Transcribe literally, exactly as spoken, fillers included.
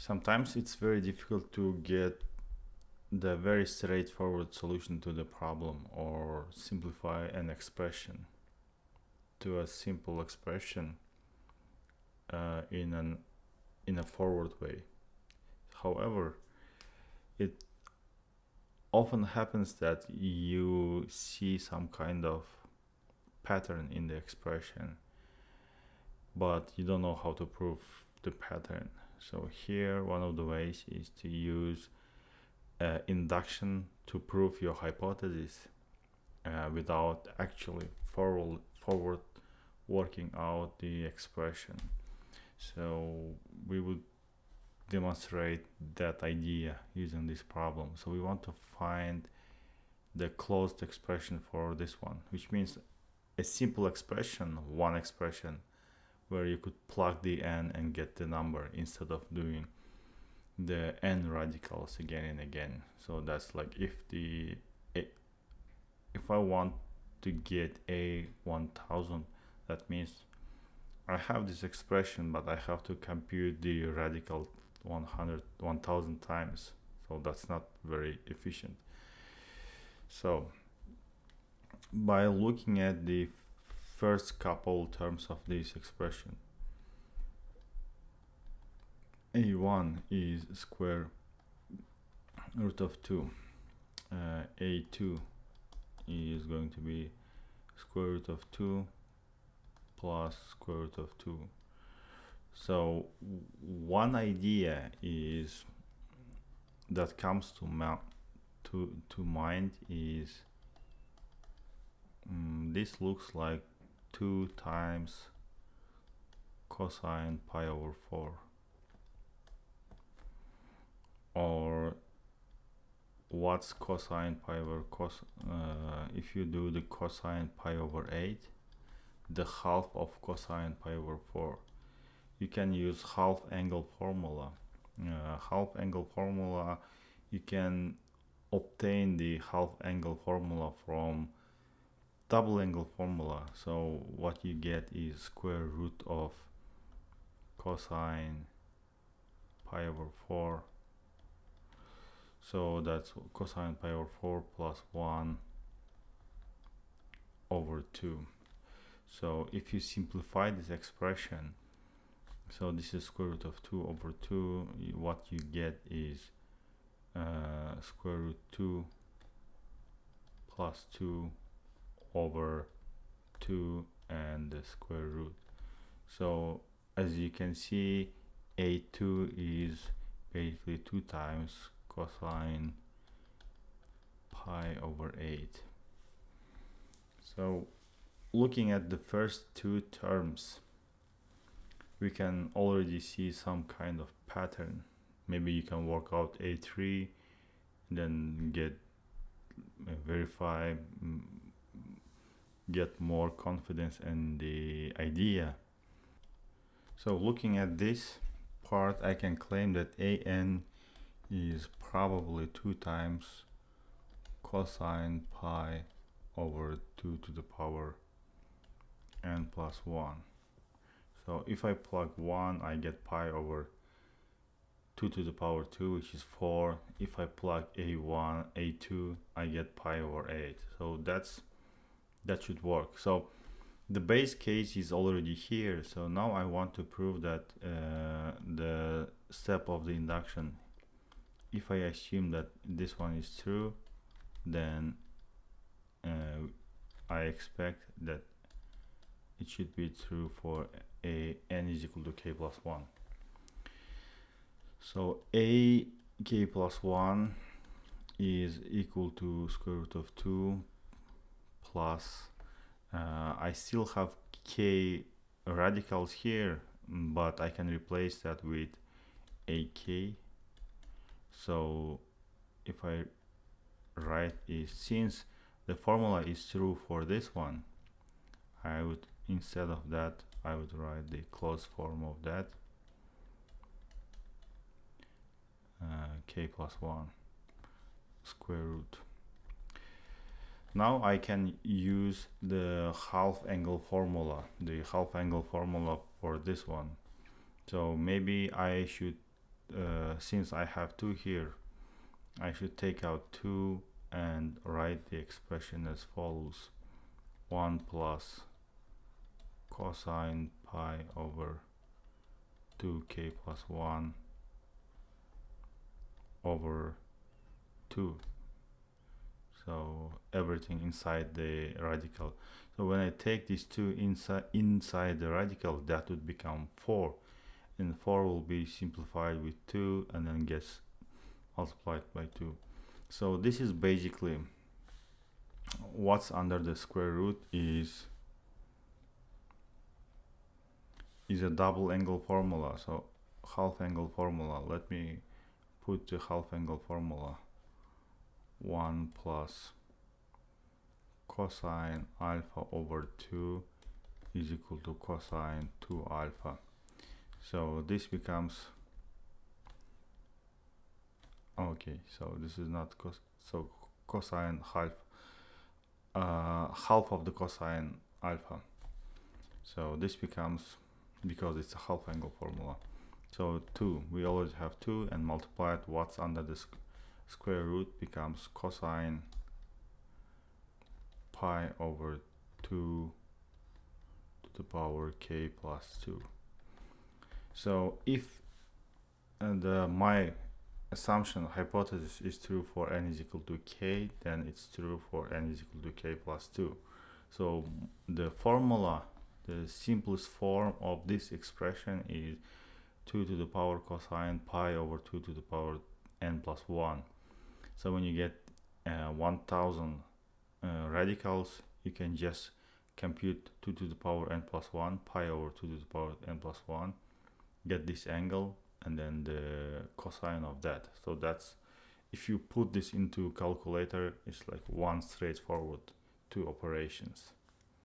Sometimes it's very difficult to get the very straightforward solution to the problem or simplify an expression to a simple expression uh, in an in a forward way. However, it often happens that you see some kind of pattern in the expression, but you don't know how to prove the pattern. So here one of the ways is to use uh, induction to prove your hypothesis uh, without actually forward forward working out the expression. So we would demonstrate that idea using this problem. So we want to find the closed expression for this one, which means a simple expression, one expression, where you could plug the n and get the number instead of doing the n radicals again and again. So that's like if the if I want to get a one thousand, that means I have this expression, but I have to compute the radical one hundred, one thousand times. So that's not very efficient. So by looking at the first couple terms of this expression, a one is square root of two, uh, a two is going to be square root of two plus square root of two. So one idea is that comes to mount to to mind is um, this looks like two times cosine pi over four, or what's cosine pi over cos uh, if you do the cosine pi over eight, the half of cosine pi over four. You can use half angle formula. Uh, half angle formula, you can obtain the half angle formula from double angle formula. So what you get is square root of cosine pi over four. So that's cosine pi over four plus one over two. So if you simplify this expression, so this is square root of two over two, what you get is uh, square root two plus two over two and the square root. So as you can see, a two is basically two times cosine pi over eight. So looking at the first two terms, we can already see some kind of pattern. Maybe you can work out a three, then get uh, verify, get more confidence in the idea. So looking at this part, I can claim that a n is probably two times cosine pi over two to the power n plus one. So if I plug one, I get pi over two to the power two, which is four. If I plug a one, a two, I get pi over eight. So that's that should work. So the base case is already here. So now I want to prove that uh, the step of the induction, if I assume that this one is true, then uh, I expect that it should be true for a n is equal to k plus one. So a k plus one is equal to square root of two plus uh, I still have k radicals here, but I can replace that with a k. So if I write is, since the formula is true for this one, I would, instead of that, I would write the closed form of that, uh, k plus one square root. Now I can use the half angle formula, the half angle formula for this one. So maybe I should uh, since I have two here, I should take out two and write the expression as follows: one plus cosine pi over two k plus one over two. So everything inside the radical. So when I take these two inside inside the radical, that would become four, and four will be simplified with two and then gets multiplied by two. So this is basically what's under the square root is is a double angle formula. So half angle formula. Let me put the half angle formula. one plus cosine alpha over two is equal to cosine two alpha. So this becomes, okay, so this is not cos, so cosine half uh, half of the cosine alpha. So this becomes, because it's a half angle formula, so two, we always have two, and multiply it, what's under this square root becomes cosine pi over two to the power k plus two. So if and uh, my assumption hypothesis is true for n is equal to k, then it's true for n is equal to k plus two. So the formula, the simplest form of this expression is two to the power cosine pi over two to the power n plus one. So when you get uh, one thousand uh, radicals, you can just compute two to the power n plus one, pi over two to the power n plus one, get this angle, and then the cosine of that. So that's, if you put this into calculator, it's like one straightforward two operations.